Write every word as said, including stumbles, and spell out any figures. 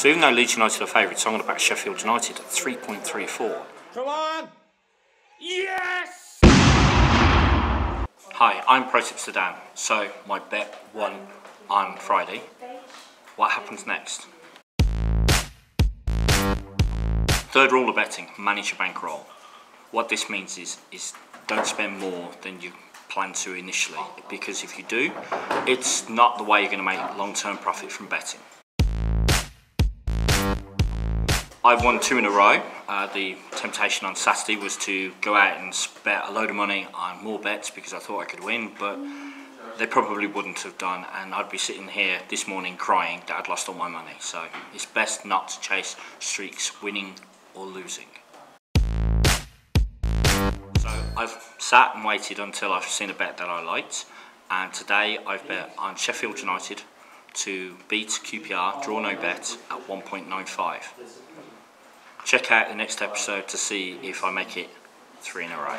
So even though Leeds United are favourites, I'm going to back Sheffield United at three point three four. Come on! Yes! Hi, I'm ProTip Saddam. So my bet won on Friday. What happens next? Third rule of betting, manage your bankroll. What this means is, is don't spend more than you plan to initially, because if you do, it's not the way you're going to make long-term profit from betting. I've won two in a row. Uh, the temptation on Saturday was to go out and bet a load of money on more bets because I thought I could win, but they probably wouldn't have done, and I'd be sitting here this morning crying that I'd lost all my money. So it's best not to chase streaks, winning or losing. So I've sat and waited until I've seen a bet that I liked, and today I've bet on Sheffield United to beat Q P R, draw no bet, at one point nine five. Check out the next episode to see if I make it three in a row.